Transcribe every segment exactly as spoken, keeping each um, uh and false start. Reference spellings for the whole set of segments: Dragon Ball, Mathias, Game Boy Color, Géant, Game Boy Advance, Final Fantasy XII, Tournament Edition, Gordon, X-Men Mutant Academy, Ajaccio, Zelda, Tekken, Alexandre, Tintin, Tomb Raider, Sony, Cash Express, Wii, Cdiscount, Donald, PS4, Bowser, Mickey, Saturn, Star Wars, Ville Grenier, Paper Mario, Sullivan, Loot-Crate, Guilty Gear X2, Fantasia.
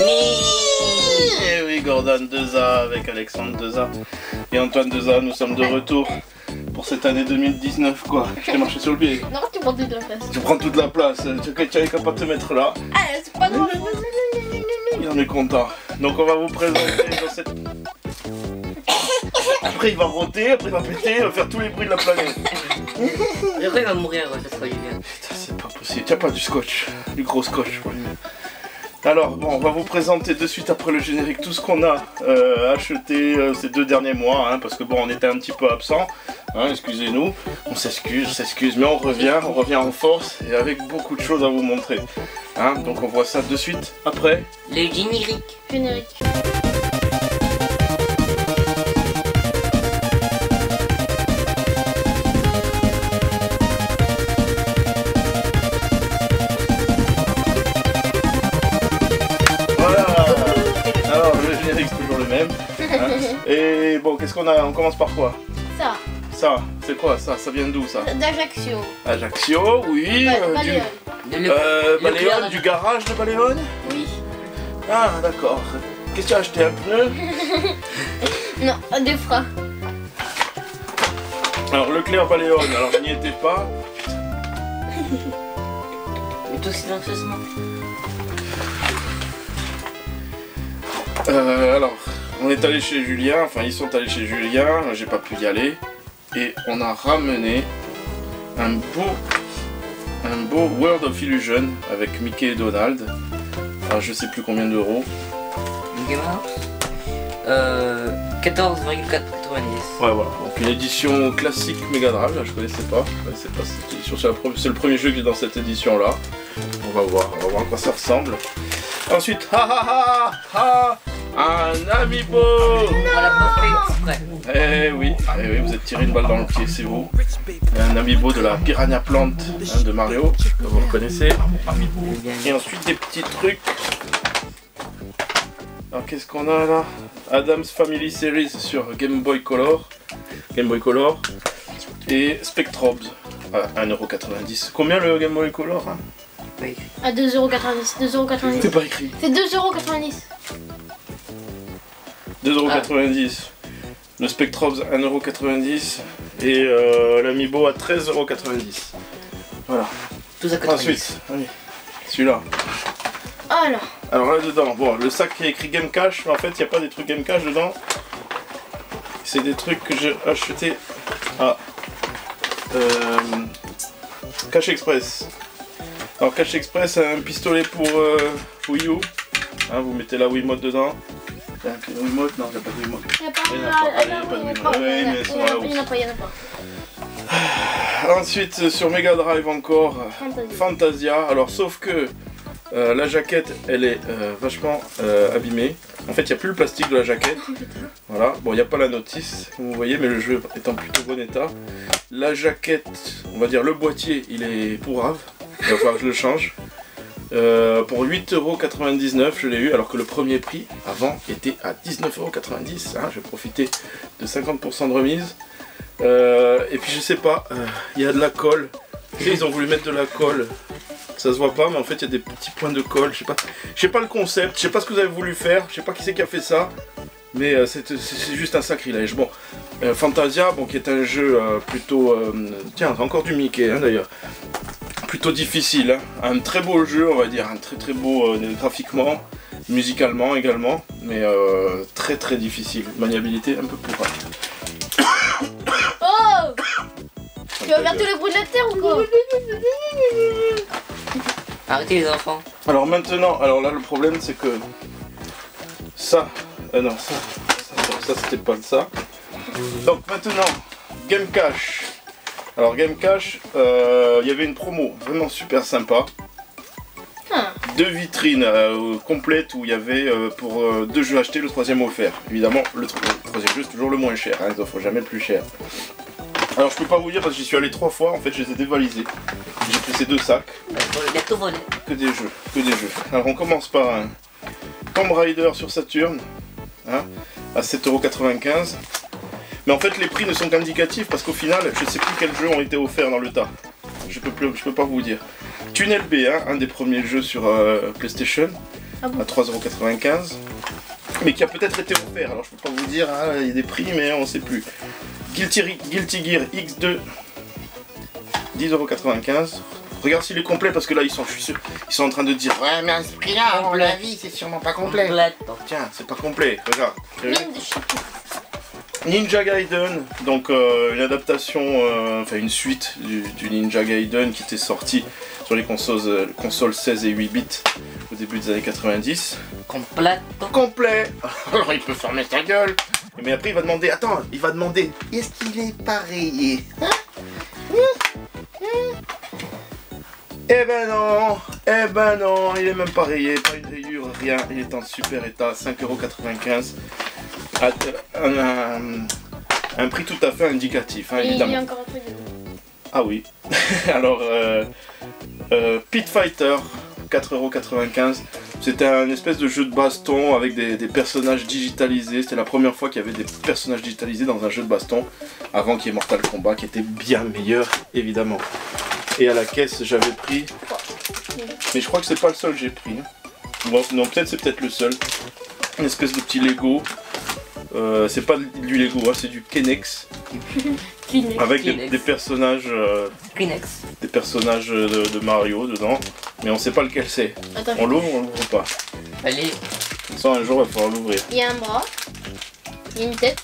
Et oui, Gordon deux A avec Alexandre deux A et Antoine deux A, nous sommes de retour pour cette année deux mille dix-neuf quoi. Je t'ai marché sur le pied. Non, tu prends toute la place. Tu prends toute la place, tu n'es capable de te mettre là. Ah, c'est pas grave. Il en est content. Donc on va vous présenter dans cette... Après il va rôter, après il va péter, il va faire tous les bruits de la planète. Et après il va mourir, ça sera Julien. Putain, c'est pas possible, t'as pas du scotch, du gros scotch quoi. Alors bon, on va vous présenter de suite après le générique tout ce qu'on a euh, acheté euh, ces deux derniers mois hein, parce que bon on était un petit peu absent, hein, excusez-nous, on s'excuse, on s'excuse, mais on revient, on revient en force et avec beaucoup de choses à vous montrer. Hein, donc on voit ça de suite après le générique. Générique. Et bon, qu'est-ce qu'on a? On commence par quoi? Ça. Ça, c'est quoi ça? Ça vient d'où ça? D'Ajaccio. Ajaccio, oui. Ba Baleone. Du, euh, Baleone, du garage de Baleone? Oui. Ah, d'accord. Qu'est-ce que tu as acheté? Un pneu? Non, des freins. Alors, Leclerc Baleone, alors n'y était pas. Mais tout silencieusement. Euh, alors. On est allé chez Julien, enfin ils sont allés chez Julien, j'ai pas pu y aller. Et on a ramené un beau, un beau World of Illusion avec Mickey et Donald. Enfin je sais plus combien d'euros. Euh, quatorze virgule quatre-vingt-dix. Ouais voilà, donc une édition classique Mega Drive, là je connaissais pas. C'est le premier jeu que j'ai dans cette édition là. On va voir, on va voir à quoi ça ressemble. Ensuite, ha ha ha ha, un Amiibo! On l'a pas fait exprès. Eh oui, eh oui, vous êtes tiré une balle dans le pied, c'est vous. Un Amiibo de la Piranha Plante hein, de Mario, que vous reconnaissez. Et ensuite des petits trucs. Alors qu'est-ce qu'on a là? Adam's Family Series sur Game Boy Color. Game Boy Color. Et Spectrobes à un euro quatre-vingt-dix. Combien le Game Boy Color hein? À deux euros quatre-vingt-dix. C'est pas écrit. C'est deux euros quatre-vingt-dix. deux euros quatre-vingt-dix, ah. Le Spectrobes un euro quatre-vingt-dix et euh, l'Amiibo à treize euros quatre-vingt-dix. Voilà. Ensuite, celui-là. Alors. Alors là dedans, bon, le sac qui est écrit Game Cash, mais en fait il n'y a pas des trucs Game Cash dedans. C'est des trucs que j'ai acheté à euh, Cash Express. Alors Cash Express a un pistolet pour euh, Wii U. Hein, vous mettez la Wiimote dedans. Il n'y a pas de remote, non, il n'y a pas de remote. Il n'y a pas de remote. Il n'y en a pas, il n'y en a pas. Ensuite, sur Mega Drive encore, Fantasia. Fantasia. Alors, sauf que euh, la jaquette, elle est euh, vachement euh, abîmée. En fait, il n'y a plus le plastique de la jaquette. Voilà, bon, il n'y a pas la notice, comme vous voyez, mais le jeu est en plutôt bon état. La jaquette, on va dire le boîtier, il est pourrave. Il va falloir que je le change. Euh, pour huit euros quatre-vingt-dix-neuf je l'ai eu, alors que le premier prix avant était à dix-neuf euros quatre-vingt-dix, hein, j'ai profité de cinquante pour cent de remise. Euh, et puis je sais pas, il euh, y a de la colle, tu sais, ils ont voulu mettre de la colle, ça se voit pas mais en fait il y a des petits points de colle, je sais pas, je sais pas le concept, je sais pas ce que vous avez voulu faire, je sais pas qui c'est qui a fait ça. Mais euh, c'est juste un sacrilège. Bon, euh, Fantasia, bon, qui est un jeu euh, plutôt... Euh, tiens, encore du Mickey hein, d'ailleurs. Plutôt difficile. Hein. Un très beau jeu, on va dire. Un très très beau euh, graphiquement, musicalement également. Mais euh, très très difficile. Maniabilité un peu pourrave. Oh tu vas faire tous les bruits de la terre ou quoi? Arrêtez les enfants. Alors maintenant, alors là le problème c'est que... Ça... Euh, non, ça, ça, ça, ça c'était pas de ça. Donc maintenant, Game Cash. Alors Game Cash, il euh, y avait une promo vraiment super sympa. Ah. Deux vitrines euh, complètes où il y avait euh, pour euh, deux jeux achetés, le troisième offert. Évidemment, le, tro le troisième jeu c'est toujours le moins cher, hein, ils n'offrent jamais le plus cher. Alors je peux pas vous dire parce que j'y suis allé trois fois, en fait je les ai dévalisés. J'ai pris ces deux sacs. Que des jeux, que des jeux. Alors on commence par un Tomb Raider sur Saturn. Hein, à sept euros quatre-vingt-quinze, mais en fait les prix ne sont qu'indicatifs parce qu'au final je sais plus quels jeux ont été offerts dans le tas, je peux plus, je peux pas vous dire. Tunnel B, hein, un des premiers jeux sur euh, PlayStation, ah bon, à trois euros quatre-vingt-quinze, mais qui a peut-être été offert. Alors je peux pas vous dire, hein, il y a des prix, mais on sait plus. Guilty, Guilty Gear X deux, dix euros quatre-vingt-quinze. Regarde s'il est complet, parce que là ils sont, je suis sûr, ils sont en train de dire ouais, mais à ce prix là, on l'a vu, c'est sûrement pas complet. Donc, tiens, c'est pas complet, regarde. Ninja Gaiden, donc euh, une adaptation, euh, enfin une suite du, du Ninja Gaiden qui était sorti sur les consoles, euh, consoles seize et huit bits au début des années quatre-vingt-dix. Complet. Complet. Alors il peut fermer sa gueule. Mais après il va demander, attends, il va demander, est-ce qu'il est pareillé, hein? Eh ben non, eh ben non, il est même pas rayé, pas une rayure, rien, il est en super état, cinq euros quatre-vingt-quinze, un, un, un prix tout à fait indicatif, hein, évidemment. Et il y a encore un truc. Ah oui, alors, euh, euh, Pit Fighter, quatre euros quatre-vingt-quinze, c'était un espèce de jeu de baston avec des, des personnages digitalisés, c'était la première fois qu'il y avait des personnages digitalisés dans un jeu de baston, avant qu'il y ait Mortal Kombat, qui était bien meilleur, évidemment. Et à la caisse j'avais pris, mais je crois que c'est pas le seul que j'ai pris, bon, non peut-être c'est peut-être le seul, une espèce de petit Lego, euh, c'est pas du Lego, hein, c'est du K'NEX, avec des, des personnages, euh, des personnages de, de Mario dedans, mais on sait pas lequel c'est, on l'ouvre ou on l'ouvre pas? Allez. Ça un jour il va falloir l'ouvrir. Il y a un bras, il y a une tête,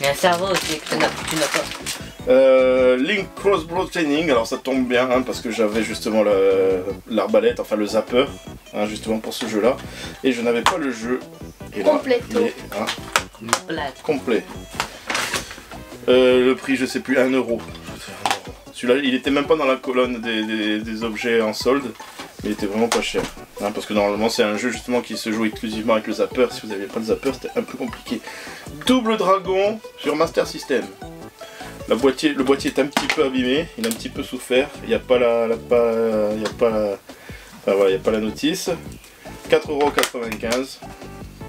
il y a un cerveau aussi que tu n'as pas. Euh, Link Crossbow Training, alors ça tombe bien, hein, parce que j'avais justement l'arbalète, enfin le zapper, hein, justement pour ce jeu là, et je n'avais pas le jeu. Et là, mais, hein, complet. Complet. Euh, le prix je sais plus, un euro. Celui-là il était même pas dans la colonne des, des, des objets en solde, mais il était vraiment pas cher, hein, parce que normalement c'est un jeu justement qui se joue exclusivement avec le zapper, si vous n'aviez pas le zapper c'était un peu compliqué. Double Dragon sur Master System. La boîtier, le boîtier est un petit peu abîmé, il a un petit peu souffert, il n'y a pas la, la, pas, il y a pas la, enfin, voilà, il y a pas la notice. quatre euros quatre-vingt-quinze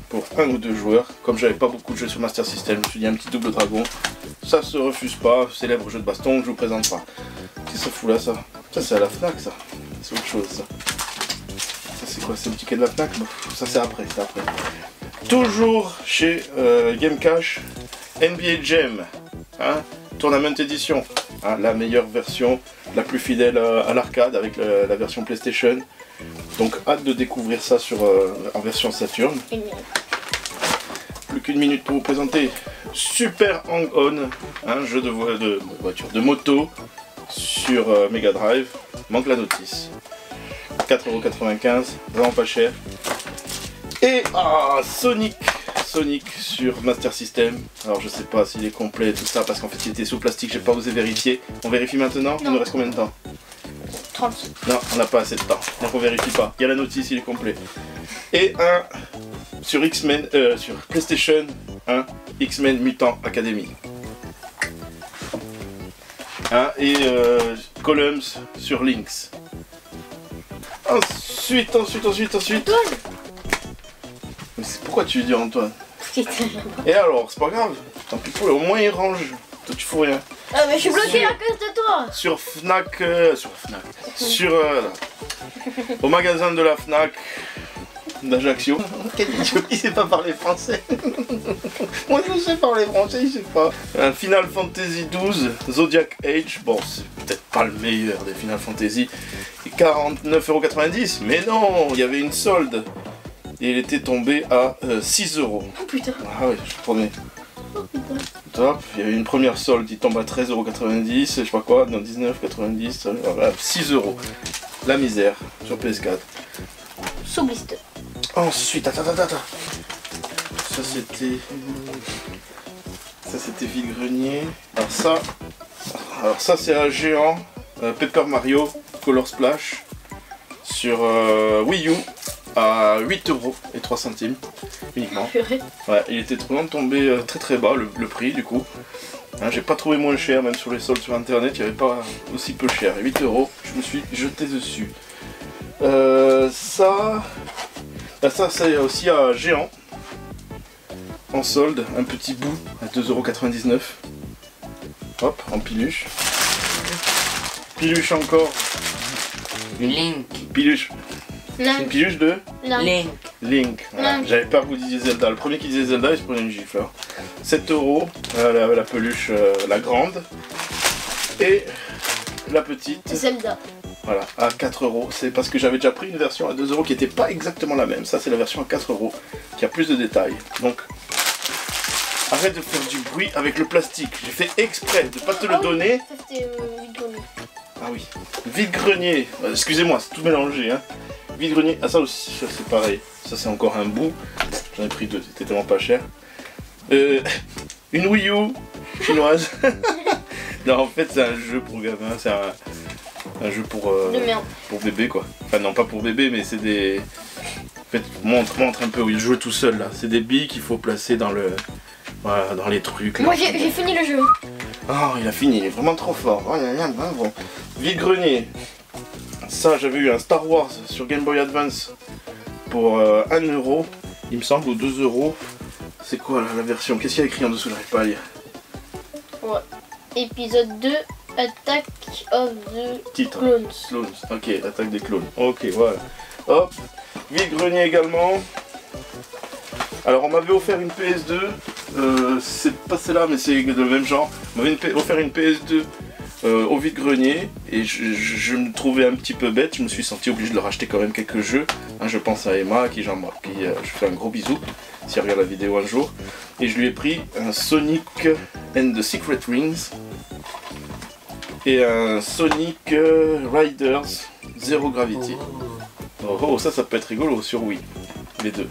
pour un ou deux joueurs. Comme j'avais pas beaucoup de jeux sur Master System, je me suis dit un petit Double Dragon, ça se refuse pas, célèbre jeu de baston, je vous présente pas. Qu'est-ce que ça fout là, ça? Ça c'est à la FNAC, ça, c'est autre chose, ça. Ça c'est quoi, c'est le ticket de la FNAC? Ça c'est après, c'est après. Toujours chez euh, Game Cash, N B A Jam, hein, Tournament Edition, hein, la meilleure version, la plus fidèle à l'arcade avec la, la version PlayStation. Donc hâte de découvrir ça sur, euh, en version Saturn. Plus qu'une minute pour vous présenter Super Hang-On, un jeu de, vo de voiture, de moto sur euh, Mega Drive. Manque la notice. quatre euros quatre-vingt-quinze, vraiment pas cher. Et ah, Sonic. Sonic sur Master System. Alors je sais pas s'il est complet et tout ça parce qu'en fait il était sous plastique, j'ai pas osé vérifier. On vérifie maintenant? Il nous reste combien de temps? trente. Non, on n'a pas assez de temps. Donc on vérifie pas. Il y a la notice, il est complet. Et un sur X-Men, euh, sur PlayStation, un X-Men Mutant Academy. Hein, et euh, Columns sur Lynx. Ensuite, ensuite, ensuite, ensuite. Pourquoi tu lui dis Antoine? Et alors, c'est pas grave, tant pis pour lui, au moins il range. Toi tu fous rien. Ah mais je suis bloqué à cause de toi. Sur FNAC, euh, sur FNAC, sur euh, au magasin de la FNAC d'Ajaccio. Quel idiot, il sait pas parler français. Moi je sais parler français, il sait pas. Un Final Fantasy douze, Zodiac Age, bon c'est peut-être pas le meilleur des Final Fantasy. quarante-neuf euros quatre-vingt-dix, mais non, il y avait une solde. Et il était tombé à euh, six euros. Oh putain. Ah oui, je promets. Oh putain. Top, il y avait une première solde, il tombe à treize euros quatre-vingt-dix, je sais pas quoi, dans dix-neuf euros quatre-vingt-dix, voilà, six euros. La misère, sur P S quatre. Sous blister. Ensuite, attends, attends, attends. Ça c'était... Ça c'était Ville Grenier. Alors ça... Alors ça c'est un Géant, euh, Paper Mario, Color Splash, sur euh, Wii U. À huit euros et trois centimes uniquement. Ouais, il était trop long de tomber euh, très très bas le, le prix du coup. Hein, j'ai pas trouvé moins cher, même sur les soldes sur internet, il n'y avait pas aussi peu cher. huit euros, je me suis jeté dessus. Euh, ça, bah ça c'est aussi à Géant en solde, un petit bout à deux euros quatre-vingt-dix-neuf. Hop, en piluche. Piluche encore. Link. Piluche. Link. Une piluche de Link. Link. Link. Voilà. J'avais peur que vous disiez Zelda. Le premier qui disait Zelda, il se prenait une gifle. Hein. sept euros, la, la peluche, euh, la grande. Et la petite. Zelda. Voilà, à quatre euros. C'est parce que j'avais déjà pris une version à deux euros qui n'était pas exactement la même. Ça, c'est la version à quatre euros qui a plus de détails. Donc, arrête de faire du bruit avec le plastique. J'ai fait exprès de ne pas te le donner. Ah oui, Ville Grenier. Excusez-moi, c'est tout mélangé. Hein. Ville Grenier, ah ça aussi, c'est pareil. Ça, c'est encore un bout. J'en ai pris deux, c'était tellement pas cher. Euh, une Wii U chinoise. Non, en fait, c'est un jeu pour gamin. C'est un. Un jeu pour, euh, pour bébé quoi. Enfin non pas pour bébé mais c'est des... En fait montre, montre un peu où il joue tout seul là. C'est des billes qu'il faut placer dans le... Voilà, dans les trucs. Là. Moi j'ai fini le jeu. Oh il a fini, il est vraiment trop fort. Oh, y a, bon. Ville Grenier. Ça j'avais eu un Star Wars sur Game Boy Advance pour euh, un euro il me semble ou deux euros. C'est quoi là, la version? Qu'est-ce qu'il y a écrit en dessous? Je n'arrive pas à lire. Ouais. Épisode deux. Attack of the Titre. Clones. Clones. Ok, attaque des clones. Ok, voilà. Hop. Ville Grenier également. Alors, on m'avait offert une P S deux. Euh, c'est pas celle-là, mais c'est de même genre. On m'avait offert une P S deux euh, au Ville Grenier. Et je, je, je me trouvais un petit peu bête. Je me suis senti obligé de leur acheter quand même quelques jeux. Hein, je pense à Emma, qui, genre, qui euh, je fais un gros bisou. Si elle regarde la vidéo un jour. Et je lui ai pris un Sonic and the Secret Rings. Et un Sonic Riders Zero Gravity. Oh, oh ça ça peut être rigolo sur Wii, les deux.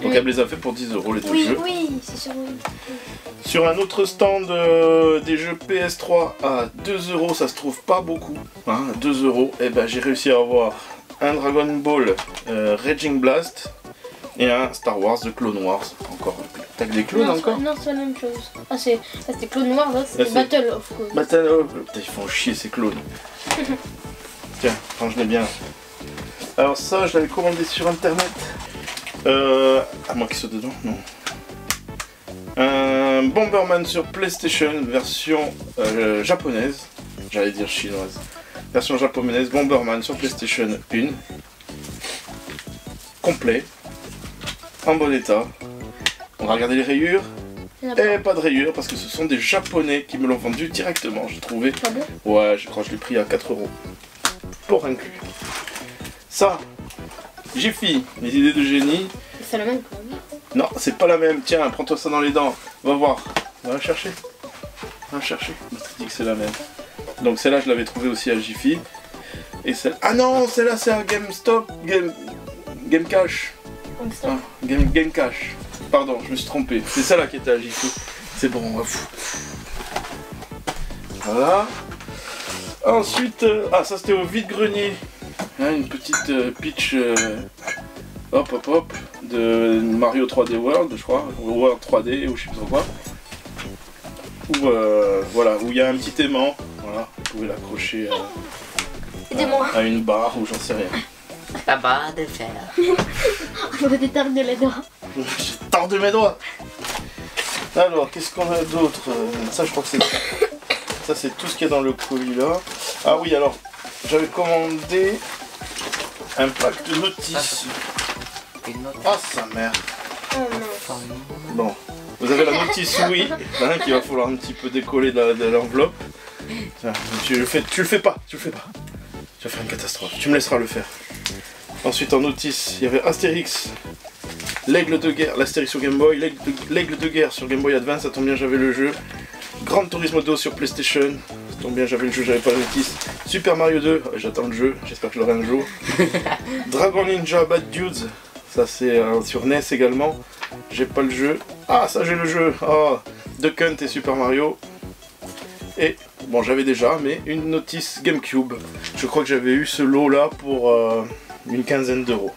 Donc oui. Elle me les a fait pour dix euros les deux oui, jeux. Oui, c'est sur Wii. Sur un autre stand euh, des jeux P S trois à deux euros, ça se trouve pas beaucoup. Hein, deux euros, et ben j'ai réussi à avoir un Dragon Ball euh, Raging Blast et un Star Wars de Clone Wars. Encore un peu. T'as des clones encore? Non, c'est la même chose. Ah, c'est clones noirs, là, c'est Battle of Clones. Battle of. Putain, ils font chier ces clones. Tiens, range-les bien. Alors, ça, je l'avais commandé sur internet. Euh. À moins qu'il soit dedans? Non. Un Bomberman sur PlayStation, version euh, japonaise. J'allais dire chinoise. Version japonaise, Bomberman sur PlayStation un. Complet. En bon état. On va regarder les rayures. Et pas de rayures parce que ce sont des japonais qui me l'ont vendu directement. J'ai trouvé. Ah bon? Ouais, je crois que je l'ai pris à quatre euros. Pour inclus. Ça, Jiffy, les idées de génie. C'est la même quoi. Non, c'est pas la même. Tiens, prends-toi ça dans les dents. Va voir. On va chercher. On va chercher. On m'a dit que c'est la même. Donc celle-là, je l'avais trouvée aussi à Jiffy. Et celle. Ah non, celle-là, c'est un GameStop. Game. Game Cash. GameStop. Ah, Game, Game Cash. Pardon, je me suis trompé. C'est ça là qui était à Jiffy. C'est bon, on va fou. Voilà. Ensuite, euh, ah ça c'était au vide-grenier. Hein, une petite euh, pitch euh, hop hop hop de Mario trois D World, je crois. World trois D ou je sais pas quoi. Où euh, voilà, où il y a un petit aimant. Voilà, vous pouvez l'accrocher euh, à, à une barre ou j'en sais rien. La barre de fer. On va détarder les doigts. J'ai tordu mes doigts. Alors, qu'est-ce qu'on a d'autre? Ça, je crois que c'est ça, c'est tout ce qu'il y a dans le colis là. Ah oui, alors j'avais commandé un pack de notices. Ah sa mère. Bon, vous avez la notice oui, hein, qu'il va falloir un petit peu décoller de l'enveloppe. Tu le fais, tu le fais pas, tu le fais pas. Tu vas faire une catastrophe. Tu me laisseras le faire. Ensuite, en notice, il y avait Astérix. L'aigle de guerre, l'Astérix sur Game Boy, l'aigle de, de guerre sur Game Boy Advance, ça tombe bien, j'avais le jeu. Grand Turismo deux sur PlayStation, ça tombe bien, j'avais le jeu, j'avais pas la notice. Super Mario deux, j'attends le jeu, j'espère que je l'aurai un jour. Dragon Ninja Bad Dudes, ça c'est euh, sur N E S également, j'ai pas le jeu. Ah, ça j'ai le jeu, oh, Duck Hunt et Super Mario. Et, bon j'avais déjà, mais une notice GameCube. Je crois que j'avais eu ce lot là pour euh, une quinzaine d'euros.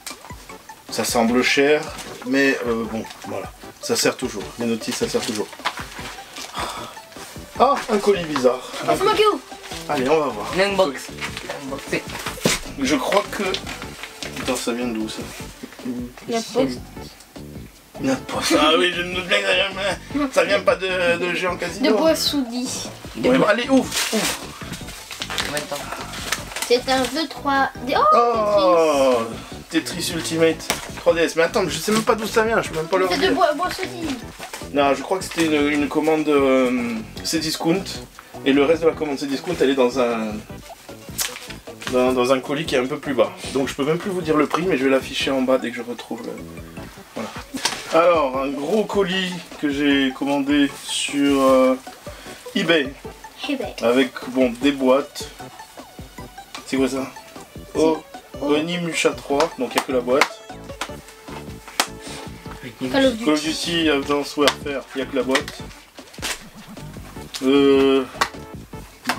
Ça semble cher, mais euh, bon, voilà, ça sert toujours. Les notices, ça sert toujours. Ah, un colis bizarre. Un colis. Allez, on va voir. L'unbox. Je crois que... Putain, ça vient d'où ça? La poste. La poste. Ah oui, je me souviens que ça vient, ça vient pas de, de Géant Casino. De bois soudi. Ouais, bah, allez, ouf, ouf. C'est un jeu trois D. Oh, oh Tetris Ultimate trois D S. Mais attends, mais je sais même pas d'où ça vient, je sais même pas le. C'est de Bois Sony. Non, je crois que c'était une, une commande euh, Cdiscount. Et le reste de la commande Cdiscount, elle est dans un. Dans, dans un colis qui est un peu plus bas. Donc je peux même plus vous dire le prix, mais je vais l'afficher en bas dès que je retrouve le. Voilà. Alors, un gros colis que j'ai commandé sur euh, eBay. eBay. Avec, bon, des boîtes. C'est quoi ça? Oh, Onimusha trois, donc il n'y a que la boîte. Call of Duty, Call of Duty Advanced Warfare, il n'y a que la boîte. Euh,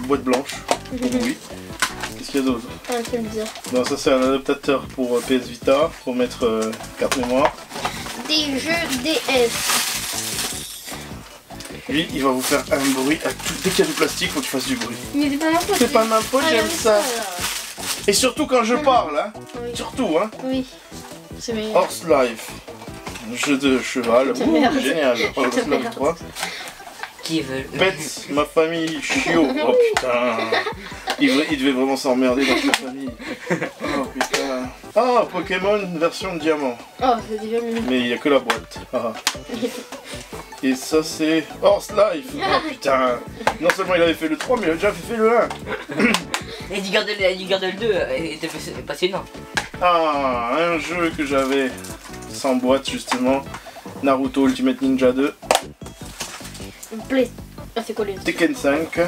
boîte blanche, donc oui. Qu'est-ce qu'il y a d'autre? Non, ça c'est un adaptateur pour euh, P S Vita, pour mettre euh, carte mémoire. Des jeux D S. Lui, il va vous faire un bruit. À tout... Dès qu'il y a du plastique, faut que tu fasses du bruit. Mais c'est pas ma faute, j'aime ça. Et surtout quand je parle, hein. Oui. Surtout, hein. Oui. C'est meilleur. Horse Life. Jeu de cheval. Ouh, génial. Horse Life trois. Qui veut Pets, ma famille, chiot. Oh putain. Il, il devait vraiment s'emmerder dans sa famille. Oh putain. Ah, Pokémon version diamant. Oh, c'est déjà mieux. Mais il n'y a que la boîte. Ah. Et ça c'est Horse Life. Oh putain. Non seulement il avait fait le trois, mais il avait déjà fait le un. Et du garde le deux était passionnant. Ah, un jeu que j'avais sans boîte justement. Naruto Ultimate Ninja deux. Play. Ah, c'est collé. Tekken cinq.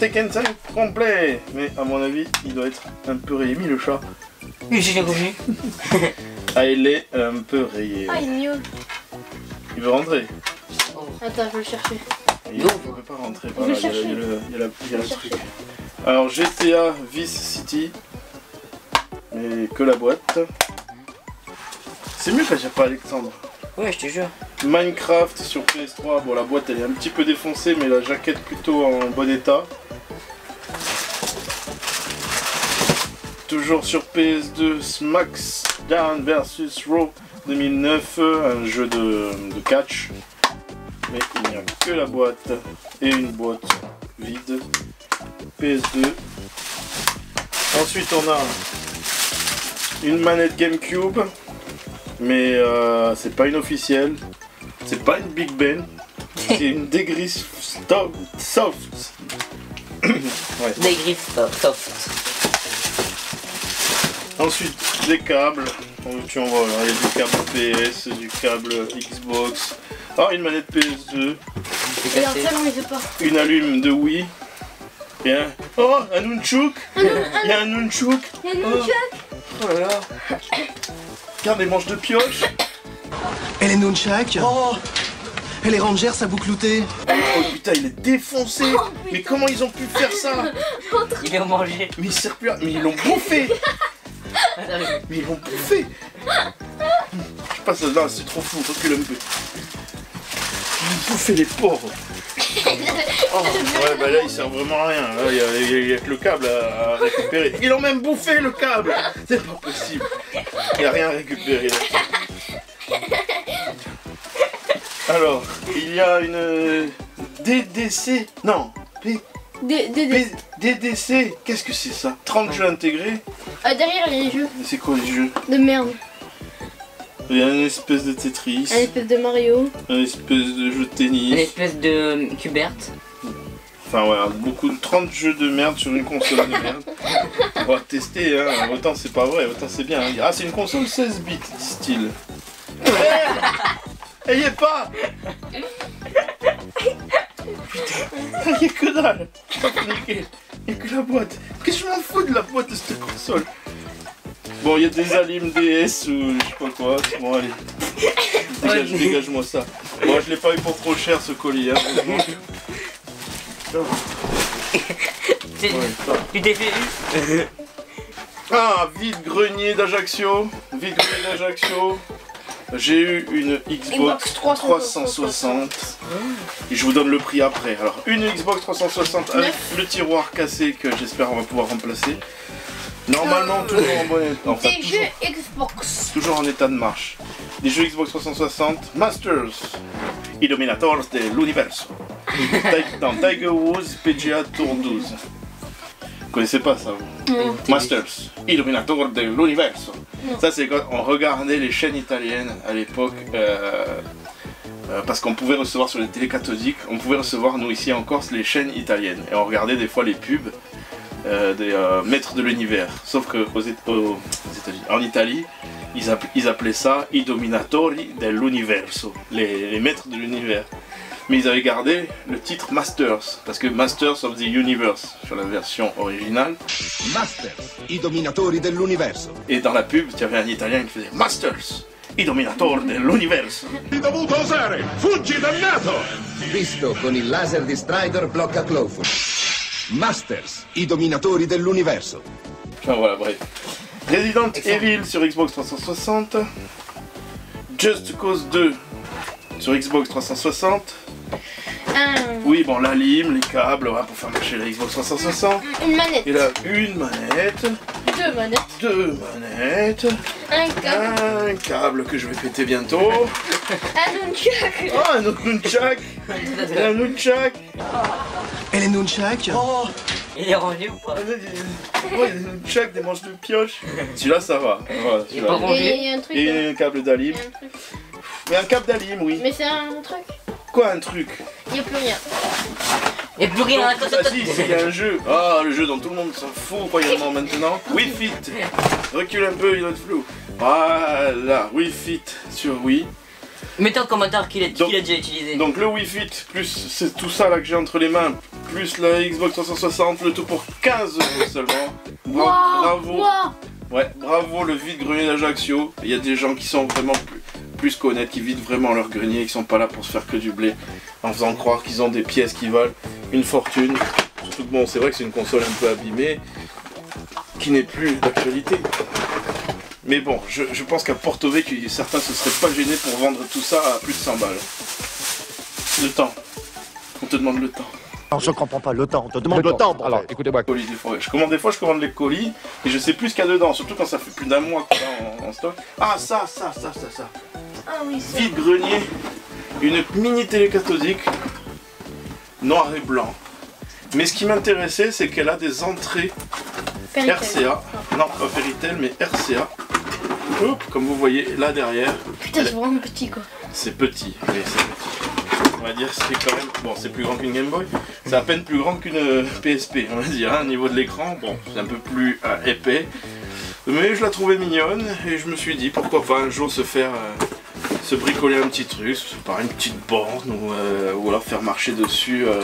Tekken cinq complet. Mais à mon avis, il doit être un peu réémis le chat. Oui, j'ai revu. Ah, il est un peu rayé. Ah, il miaule. Il veut rentrer. Oh. Attends, je vais le chercher. Il ne peut pas rentrer. Voilà, il, y a, il y a le, il y a la, il y a le truc. Alors, G T A Vice City. Mais que la boîte. C'est mieux quand il n'y a pas Alexandre. Ouais, je te jure. Minecraft sur P S trois. Bon, la boîte elle est un petit peu défoncée, mais la jaquette plutôt en bon état. Toujours sur P S deux, Smackdown versus Raw deux mille neuf, un jeu de, de catch. Mais il n'y a que la boîte et une boîte vide. P S deux. Ensuite, on a une manette GameCube. Mais euh, c'est pas une officielle, c'est pas une Big Ben, c'est une Degrees Soft. soft. Ouais. Degrees Soft. Ensuite, des câbles. Donc, tu en vois, alors, il y a du câble P S, du câble Xbox. Ah, une manette P S deux. Et en fait, on les fait pas. Une allume de Wii. Et un... Oh, un Nunchuk. Il y a un Nunchuk. Il y a un Nunchuk. Oh là là. Regarde les manches de pioche. Elle est nunchak. Oh, elle est ranger, sa boucle loutée. Oh putain, il est défoncé. Oh, mais comment ils ont pu faire ça? Ils l'ont mangé. Mais il sert plus à... Mais ils l'ont bouffé. Mais ils l'ont bouffé. Je passe là, c'est trop fou, recule un peu. Ils ont bouffé les pauvres. Oh. Ouais, bah là il sert vraiment à rien, il y a, il y a que le câble à récupérer. Ils ont même bouffé le câble. C'est pas possible. Il n'y a rien à récupérer là. Alors, il y a une D D C, non, P... D -D -D DDC, qu'est-ce que c'est ça? trente jeux intégrés. Ah, derrière les jeux. C'est quoi les jeux? De merde. Il y a une espèce de Tetris, une espèce de Mario, une espèce de jeu de tennis, une espèce de Cubert. Enfin voilà, ouais, beaucoup de trente jeux de merde sur une console de merde. On va tester, hein. Autant c'est pas vrai, autant c'est bien. Hein. Ah, c'est une console seize bits, disent-ils. Hey, ayez pas. Putain, il y a que dalle. Il y a que la boîte. Qu'est-ce que je m'en fous de la boîte de cette console? Bon, il y a des alimes D S ou je sais pas quoi. Bon, allez, dégage, dégage-moi ça. Moi, bon, je l'ai pas eu pour trop cher ce colis. Hein. Oh. Ouais, tu t'es fait. Ah, vide grenier d'Ajaccio. Vide grenier d'Ajaccio. J'ai eu une Xbox trois cent soixante. Et je vous donne le prix après. Alors, une Xbox trois cent soixante avec le tiroir cassé que j'espère on va pouvoir remplacer. Normalement, toujours en bon état. Enfin, des toujours, jeux Xbox. Toujours en état de marche. Des jeux Xbox trois cent soixante, Masters, Illuminators de l'Universo. Dans Tiger Woods, P G A Tour douze. connaissez pas ça vous? Non. Masters, Illuminator de l'Universo. Ça c'est quand on regardait les chaînes italiennes à l'époque, euh, euh, parce qu'on pouvait recevoir sur les télé cathodiques, on pouvait recevoir nous ici en Corse les chaînes italiennes. Et on regardait des fois les pubs euh, des euh, maîtres de l'univers. Sauf que aux, aux, aux, en Italie, ils, app ils appelaient ça I Dominatori dell'Universo, les, les maîtres de l'univers. Mais ils avaient gardé le titre Masters, parce que Masters of the Universe, sur la version originale. Masters, i dominatori dell'universo. Et dans la pub, il y avait un italien qui faisait Masters, i dominatori dell'universo. Hai dovuto osare, fuggi dannato! Visto con il laser di Strider blocca Clofun. Masters, i dominatori dell'universo. Enfin voilà, bref. Resident Evil sur Xbox trois cent soixante. Just Cause deux sur Xbox trois cent soixante. Oui, bon, la lime, les câbles, hein, pour faire marcher la Xbox trois cent soixante. Une manette. Et là, une manette. Deux manettes. Deux manettes. Un câble. Un câble que je vais péter bientôt. Un nunchak. Oh, un autre nunchak. Un nunchak. Et les nunchak. Oh. Il est rangé ou pas? Oh, il y a des nunchak, des manches de pioche. Celui-là, ça va. Voilà, il est pas rangé. Et, un, truc, et un câble d'alim. Mais un câble d'alim, oui. Mais c'est un truc. Quoi un truc? Il n'y a plus rien. Il n'y a plus rien. Donc, ah si, il y a un jeu. Ah, le jeu dont tout le monde s'en fout probablement maintenant. Wii Fit. Recule un peu, il doit être flou. Voilà, Wii Fit sur Wii. Mettez en commentaire qui l'a déjà utilisé. Donc le Wii Fit, plus c'est tout ça là que j'ai entre les mains, plus la Xbox trois cent soixante, le tout pour quinze euros seulement. Bra wow, bravo. Wow. Ouais, bravo le vide grenier d'Ajaccio. Il y a des gens qui sont vraiment plus... plus connaître, qui vident vraiment leur grenier, qui sont pas là pour se faire que du blé, en faisant croire qu'ils ont des pièces qui valent une fortune. Surtout que bon, c'est vrai que c'est une console un peu abîmée, qui n'est plus d'actualité. Mais bon, je, je pense qu'à Porto Vecchio, certains se seraient pas gênés pour vendre tout ça à plus de cent balles. Le temps. On te demande le temps. Non, je comprends pas le temps, on te demande le, le temps. temps. Alors, écoutez-moi. Je commande des fois, je commande les colis et je sais plus ce qu'il y a dedans, surtout quand ça fait plus d'un mois qu'on a en, en stock. Ah, ça, ça, ça, ça, ça. Ah oui, ça. Vide grenier, une mini télé cathodique, noir et blanc. Mais ce qui m'intéressait, c'est qu'elle a des entrées Féritel. R C A. Non, pas Féritel, mais R C A. Oups, comme vous voyez là derrière. Putain, c'est vraiment petit quoi. C'est petit, mais c'est petit. On va dire c'est quand même... Bon, c'est plus grand qu'une Game Boy. C'est à peine plus grand qu'une P S P, on va dire. Hein, au niveau de l'écran, bon, c'est un peu plus euh, épais. Mais je la trouvais mignonne et je me suis dit pourquoi pas un jour se faire... Euh, se bricoler un petit truc, par une petite borne ou, euh, ou alors faire marcher dessus, euh,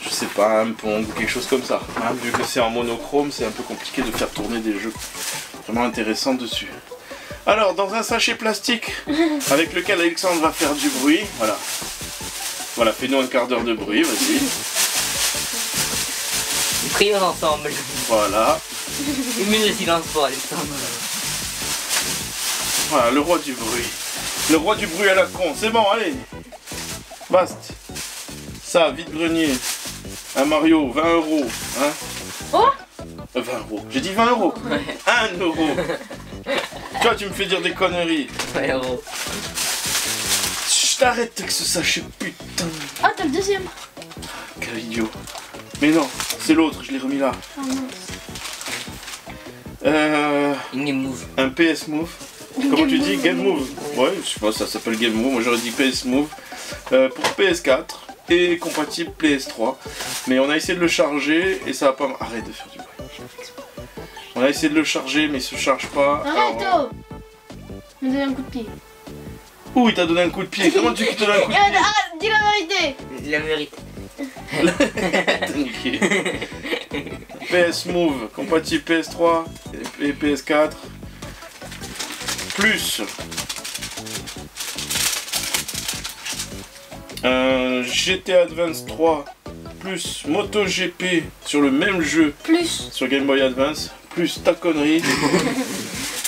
je sais pas, un pont ou quelque chose comme ça. Hein, vu que c'est en monochrome, c'est un peu compliqué de faire tourner des jeux vraiment intéressants dessus. Alors, dans un sachet plastique avec lequel Alexandre va faire du bruit, voilà. Voilà, fais-nous un quart d'heure de bruit, vas-y. Prions ensemble. Voilà. Une minute de silence pour Alexandre. Voilà, le roi du bruit. Le roi du bruit à la con. C'est bon, allez. Bast. Ça, vide-grenier. Un Mario, vingt euros. Hein oh vingt euros. J'ai dit vingt euros. Ouais. un euro. Tu vois, tu me fais dire des conneries. vingt euros. T'arrêtes avec ce sachet putain. Ah oh, t'as le deuxième. Quel idiot. Mais non, c'est l'autre, je l'ai remis là. Oh, euh, un P S Move. Comment Game tu dis Move. Game Move. Ouais, je sais pas, ça s'appelle Game Move. Moi j'aurais dit P S Move euh, pour P S quatre et compatible P S trois. Mais on a essayé de le charger et ça va pas. Arrête de faire du bruit. On a essayé de le charger mais il se charge pas. Arrête. Alors... me donne un coup de pied. Ouh, il t'a donné un coup de pied. Comment tu te donnes un coup de pied? Ah, dis la vérité. La vérité. P S Move, compatible P S trois et P S quatre. Plus un G T A Advance trois. Plus MotoGP sur le même jeu. Plus sur Game Boy Advance. Plus ta connerie.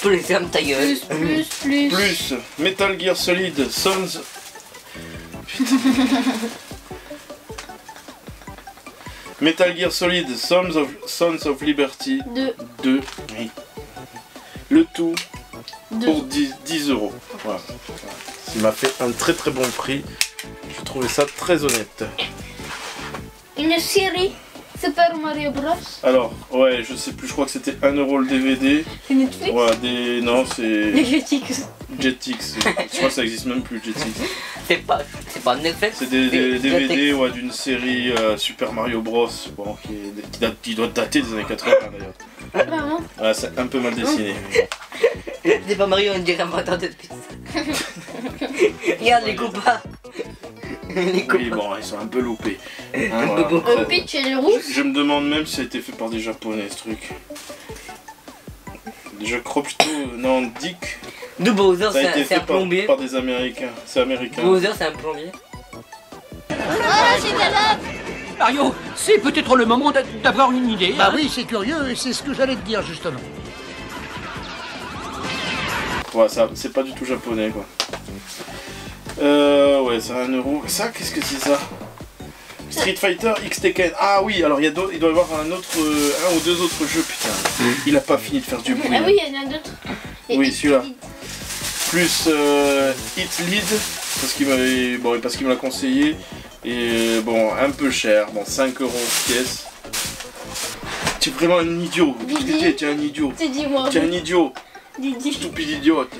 Plus, plus, plus. Plus Metal Gear Solid Sons. Metal Gear Solid Sons of, Sons of Liberty deux. Oui. Le tout deux. Pour dix euros. Voilà. Ça m'a fait un très très bon prix. Je trouvais ça très honnête. Une série Super Mario Bros. Alors, ouais, je sais plus, je crois que c'était un euro le D V D. C'est Netflix. Ouais, des... Non, c'est... Des Jetix. Jetix. Je crois que ça existe même plus, Jetix. C'est pas, pas Netflix. C'est des, des, des D V D ouais, d'une série euh, Super Mario Bros. Bon, qui, est, qui, date, qui doit dater des années quatre-vingts d'ailleurs. Vraiment ouais, c'est un peu mal dessiné. C'est pas Mario, on dirait un bâtard de piste. Regarde les compas. Les oui, bon, ils sont un peu loupés. Hein, voilà. Le pitch et le rouge. Je, je me demande même si ça a été fait par des japonais ce truc. Je crois plutôt. Non, Dick. Nous, Bowser, c'est un, un par, plombier. Par des américains. C'est américain. Bowser, c'est un plombier. Ah, j'étais là. Mario, c'est peut-être le moment d'avoir une idée. Bah hein. Oui, c'est curieux et c'est ce que j'allais te dire justement. Ouais, c'est pas du tout japonais quoi. Euh, ouais, c'est un euro. Ça, qu'est-ce que c'est ça? Street Fighter X Tekken. Ah oui, alors il, y a il doit y avoir un autre, euh, un ou deux autres jeux, putain. Il a pas fini de faire du bruit. Ah oui, il y en a d'autres. Oui, celui-là. Plus euh, Hit Lead, parce qu'il m'avait, bon, parce qu'il me l'a conseillé. Et bon, un peu cher, bon, cinq euros pièce. Tu es vraiment un idiot. Tu es un idiot. Tu es un idiot. Stupide idiote.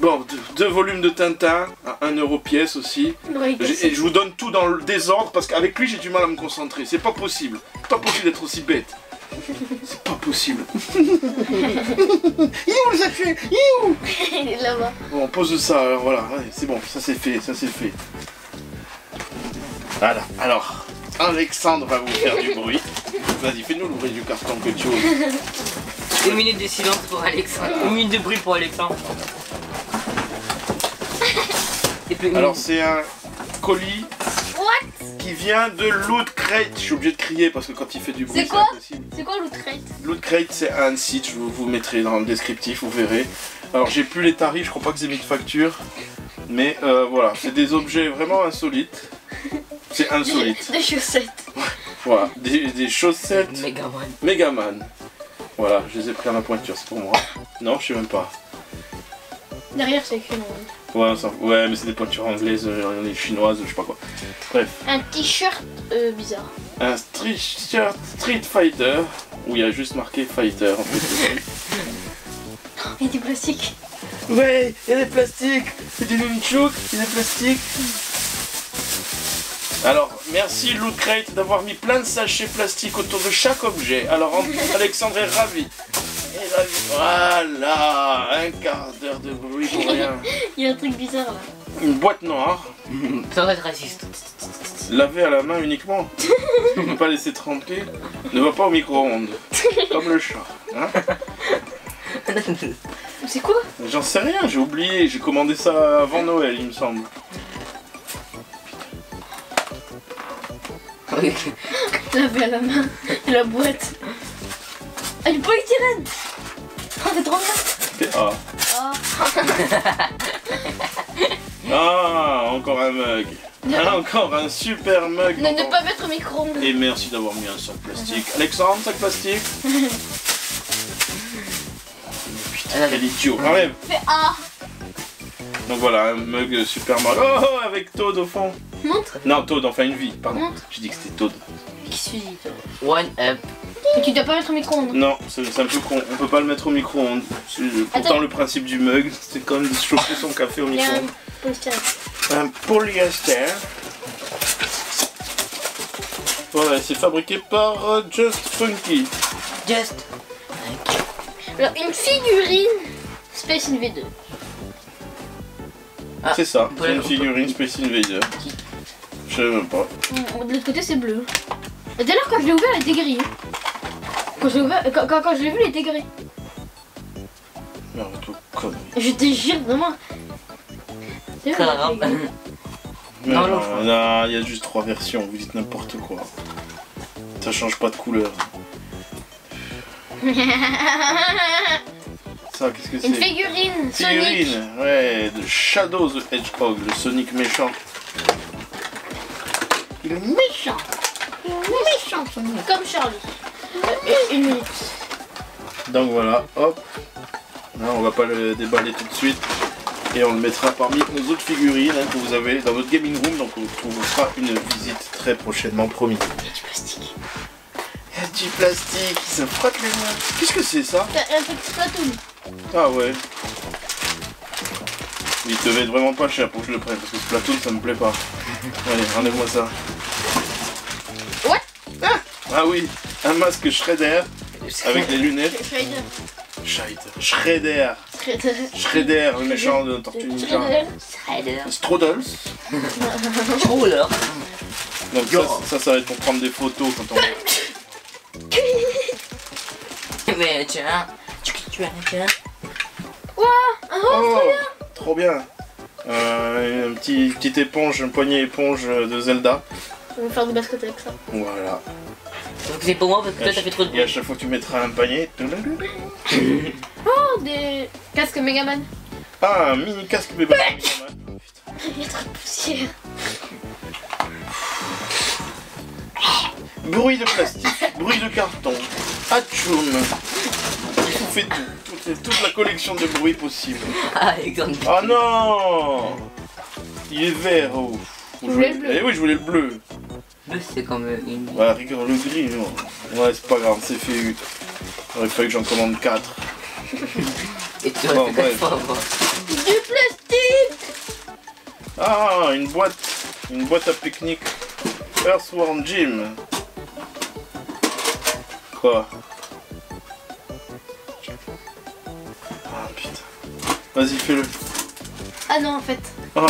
Bon, deux volumes de Tintin à un euro pièce aussi. Oui, et je vous donne tout dans le désordre parce qu'avec lui j'ai du mal à me concentrer. C'est pas possible. Pas possible d'être aussi bête. C'est pas possible. Youh, les a tués. Youh. Il est là-bas. Bon, on pose ça. Alors, voilà, ouais, c'est bon. Ça c'est fait. Ça c'est fait. Voilà. Alors, Alexandre va vous faire du bruit. Vas-y, fais-nous le bruit du carton que tu oses. Une minute de silence pour Alexandre. Voilà. Une minute de bruit pour Alexandre. Alors c'est un colis What qui vient de Loot Crate. Je suis obligé de crier parce que quand il fait du bruit c'est quoi? C'est quoi Loot Crate? Loot Crate c'est un site, je vous, vous mettrai dans le descriptif, vous verrez. Alors j'ai plus les tarifs, je crois pas que j'ai mis de facture. Mais euh, voilà, c'est des objets vraiment insolites. C'est insolite. Des, des chaussettes. Voilà, des, des chaussettes Megaman. Megaman. Voilà, je les ai pris à ma pointure, c'est pour moi. Non, je sais même pas. Derrière c'est écrit non. Ouais, ouais, mais c'est des pointures anglaises, euh, chinoises, je sais pas quoi. Bref. Un t-shirt euh, bizarre. Un t-shirt Street Fighter, où il y a juste marqué Fighter en fait. Il y a du plastique. Ouais, il y a des plastiques. C'est du nunchuk, il y a des plastiques. Alors, merci Loot Crate d'avoir mis plein de sachets plastiques autour de chaque objet. Alors, Alexandre est ravi. Voilà, un quart d'heure de bruit pour rien. Il y a un truc bizarre là. Une boîte noire. Ça va être raciste. Laver à la main uniquement. Ne pas laisser tremper. Ne va pas au micro-ondes. Comme le chat. Hein. C'est quoi? J'en sais rien, j'ai oublié. J'ai commandé ça avant Noël, il me semble. Laver à la main. La boîte. Ah, une polytyrène. Oh, c'est trop bien. Ah. Oh. Ah, encore un mug. Ah, encore un super mug. Ne, ne pas mettre au micro-ondes. Et merci d'avoir mis un sac plastique. Alexandre, sac plastique. Putain, quel idiot. Arrête. Fais A. Donc voilà, un mug super mal. Oh, avec Toad au fond. Montre. Non, Toad, enfin une vie, pardon. J'ai dit que c'était Toad. Qui suis-je ? One up. Et tu dois pas mettre au micro-ondes. Non, c'est un peu con, on peut pas le mettre au micro-ondes. Pourtant le principe du mug, c'est quand même de chauffer son café au micro-ondes. Un polyester. Un polyester. Voilà, c'est fabriqué par Just Funky. Just. Alors une figurine Space Invader. Ah, c'est ça, c'est une figurine Space Invader. Je sais même pas. De l'autre côté c'est bleu. Et d'ailleurs quand je l'ai ouvert elle était grillée. Quand je l'ai ouvert, quand, quand, quand je l'ai vu elle était grillée. Merde tout connerie. Je te jure vraiment. C'est grave. Non non, il y a juste trois versions, vous dites n'importe quoi. Ça change pas de couleur. Ça qu'est-ce que c'est? Une figurine. Figurine, Sonic. Ouais, de Shadow the Hedgehog, le Sonic méchant. Il est méchant. Il est méchant Sonic. Comme Charlie. Euh, une minute. Donc voilà, hop. Non, on va pas le déballer tout de suite. et on le mettra parmi nos autres figurines hein, que vous avez dans votre gaming room. Donc on vous fera une visite très prochainement, promis. Il y a du plastique. Il y a du plastique, ça frotte les mains. Qu'est-ce que c'est ça? Un petit bâton. Ah ouais. Il devait être vraiment pas cher pour que je le prenne parce que ce plateau ça me plaît pas. Allez, rendez-moi ça. Ouais. Ah, ah oui, un masque Shredder avec des lunettes. Shredder. Shredder. Shredder. Shredder, le méchant de Tortue Ninja. Shredder. Stroudels. Stroudels. Donc ça, ça, ça va être pour prendre des photos quand on. Mais tiens, tu as tiens. Quoi? Un oh. Trop bien. Euh, une petite, petite éponge, une poignée éponge de Zelda. Je vais faire du basket avec ça. Voilà. Donc c'est pour moi parce que toi t'as fait trop de bruit. Et à chaque fois que tu mettras un panier... Oh, des casques Megaman. Ah, un mini casque Megaman. Il y a trop de poussière. Bruit de plastique, bruit de carton, atchoum. Tout fait tout. C'est toute la collection de bruits possible. Ah, Alexandre. Ah non, il est vert. Oh. Je voulais le bleu. Eh oui, je voulais le bleu. Bleu, c'est comme une. Bah, regarde le gris. Non. Ouais, c'est pas grave, c'est fait. Il aurait fallu que j'en commande quatre. Et tu aurais fait quatre fois, moi. Du plastique. Ah, une boîte. Une boîte à pique-nique. Earthworm Jim. Quoi? Vas-y, fais-le. Ah non, en fait. Oh.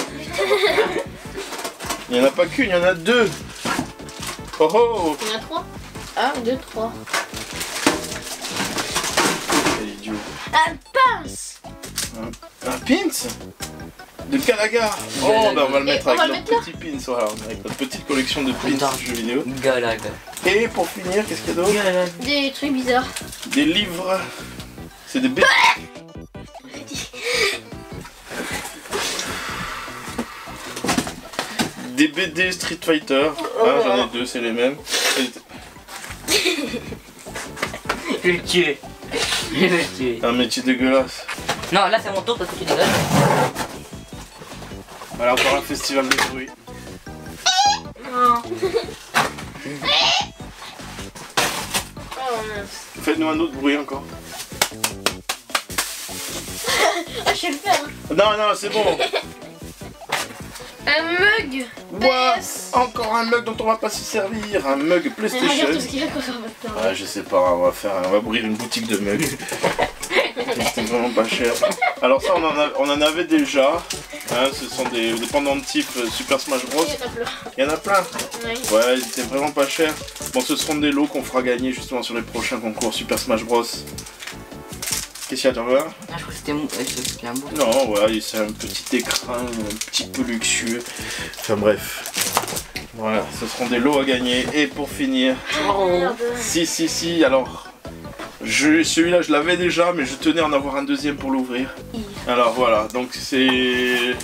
Il n'y en a pas qu'une, il y en a deux. Oh oh. Il y en a trois. Un, deux, trois. Quel idiot. Un pince. Un, un pince de Galaga. Oh, bah on va le mettre avec notre petit pince, voilà, avec notre petite collection de pinces de jeux vidéo. Galaga. Et pour finir, qu'est-ce qu'il y a d'autre? Des trucs bizarres. Des livres. C'est des bêtises. Des B D Street Fighter, oh, hein, j'en ai deux, c'est les mêmes. Je vais le tuer. Je vais le tuer. T'as un métier dégueulasse. Non, là c'est mon tour parce que tu dégueules. Voilà, encore un festival de bruit. Non. Faites-nous un autre bruit encore. Ah, je vais le faire. Non, non, c'est bon. Un mug. Ouah, encore un mug dont on va pas se servir. Un mug PlayStation. Regarde tout ce qu'il y a qu'on va faire. Ouais, je sais pas, on va faire, on va ouvrir une boutique de mugs. C'était vraiment pas cher. Alors ça, on en, a, on en avait déjà. Hein, ce sont des, des pendants de type Super Smash Bros. Il y en a plein. Il y en a plein. Ouais, ils étaient vraiment pas chers. Bon, ce seront des lots qu'on fera gagner justement sur les prochains concours Super Smash Bros. Qu'est-ce qu'il y a, t'en veux un? Ah, je crois que c'était mon... c'était un beau. Non, ouais, c'est un petit écran, un petit peu luxueux. Enfin bref. Voilà, ce seront des lots à gagner. Et pour finir... Oh, si, si, si, alors... Je... Celui-là, je l'avais déjà, mais je tenais à en avoir un deuxième pour l'ouvrir. Alors voilà, donc c'est...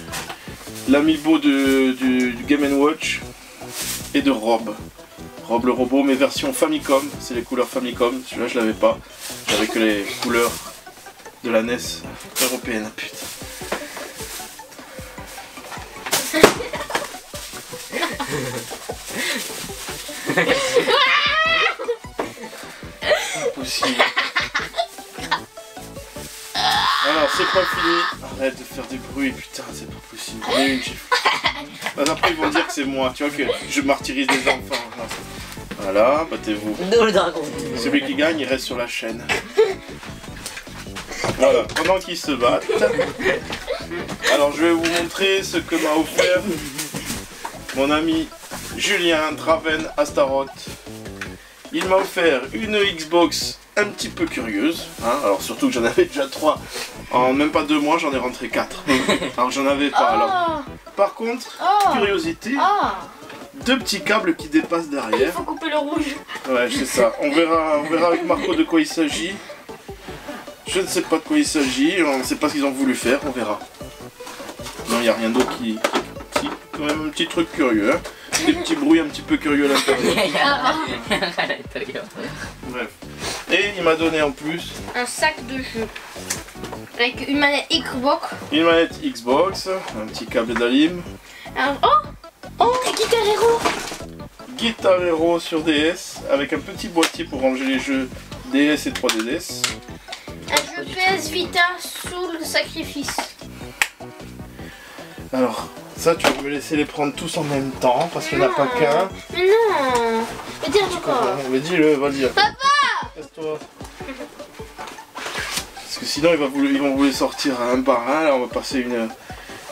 l'amiibo de... du... du Game and Watch et de Rob. Rob le robot, mais version Famicom. C'est les couleurs Famicom. Celui-là, je l'avais pas. J'avais que les couleurs... de la N E S européenne, putain. Impossible. Alors c'est pas fini. Arrête de faire des bruits, putain, c'est pas possible. Bah, après ils vont dire que c'est moi, tu vois que je martyrise des enfants. Voilà, battez-vous. Double Dragon. Celui qui gagne, il reste sur la chaîne. Voilà, pendant qu'ils se battent, alors je vais vous montrer ce que m'a offert mon ami Julien Draven Astaroth. Il m'a offert une Xbox un petit peu curieuse, hein, alors surtout que j'en avais déjà trois, en même pas deux mois j'en ai rentré quatre, alors j'en avais pas. Alors, par contre, curiosité, deux petits câbles qui dépassent derrière. Il faut couper le rouge. Ouais, c'est ça, on verra, on verra avec Marco de quoi il s'agit. Je ne sais pas de quoi il s'agit, on ne sait pas ce qu'ils ont voulu faire, on verra. Non, il n'y a rien d'autre qui... qui... quand même un petit truc curieux, hein. Des petits bruits un petit peu curieux à l'intérieur. Bref. Et il m'a donné en plus... un sac de jeux. avec une manette Xbox. Une manette Xbox, un petit câble d'alim. Un... Oh Oh, Guitar Hero Guitar Hero sur D S, avec un petit boîtier pour ranger les jeux D S et trois D S. Un jeu P S Vita sous le sacrifice. Alors, ça tu vas me laisser les prendre tous en même temps, parce qu'il n'y en a pas qu'un. Mais non Mais dis-le encore Mais dis-le, va dire. Papa Reste-toi. Parce que sinon ils vont vous, ils vont vous les sortir un par un, là on va passer une...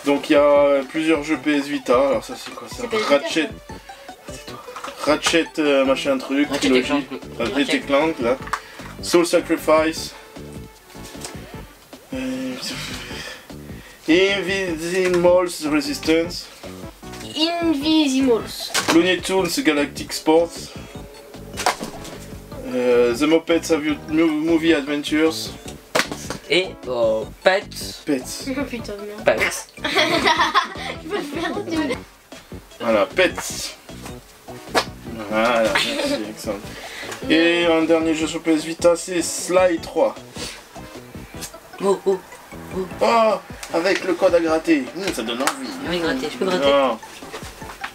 Donc il y a plusieurs jeux P S Vita, alors ça c'est quoi ça Ratchet... Ratchet euh, machin truc, Ratchet trilogie, Ratchet Clank là, Soul Sacrifice, euh, Invisibles Resistance, Invisibles, Looney Tunes Galactic Sports, euh, The Muppets Movie Adventures, et oh, Pets, Pets, oh putain de merde, Pets, je peux le faire de... Voilà, Pets. Voilà, merci, excellent. Et un dernier jeu sur P S Vita, c'est Sly trois. Oh, oh, oh. Oh, avec le code à gratter. Mmh, ça donne envie. Oui, gratter, je peux gratter.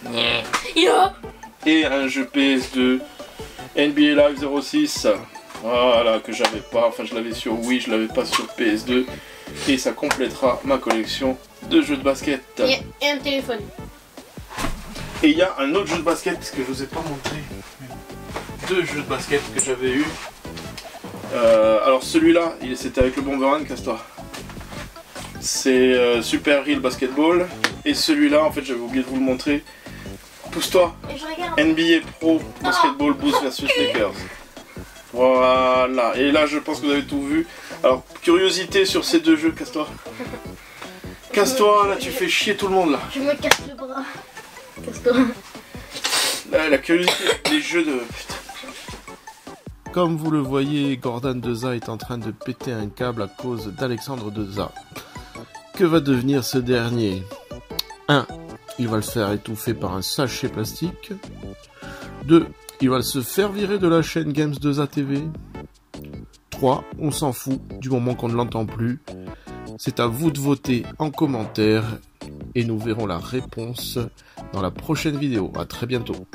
Oh. Et un jeu P S deux, N B A Live zéro six. Voilà, que j'avais pas. Enfin, je l'avais sur Wii, je l'avais pas sur P S deux. Et ça complétera ma collection de jeux de basket. Et un téléphone. Et il y a un autre jeu de basket que je vous ai pas montré. Deux jeux de basket que j'avais eu. Euh, alors celui-là, c'était avec le Bomberman, casse-toi. C'est euh, Super Real Basketball. Et celui-là, en fait, j'avais oublié de vous le montrer. Pousse-toi. N B A Pro Basketball Boost versus Lakers. Voilà. Et là, je pense que vous avez tout vu. Alors, curiosité sur ces deux jeux, casse-toi. Casse-toi, là, tu fais chier tout le monde, là. Je me casse le bras. Là, la curiosité des jeux de... Putain. Comme vous le voyez, Gordon deux A est en train de péter un câble à cause d'Alexandre deux A. Que va devenir ce dernier? un. Il va le faire étouffer par un sachet plastique. deux. Il va se faire virer de la chaîne Games deux A T V. trois. On s'en fout du moment qu'on ne l'entend plus. C'est à vous de voter en commentaire. Et nous verrons la réponse dans la prochaine vidéo. À très bientôt.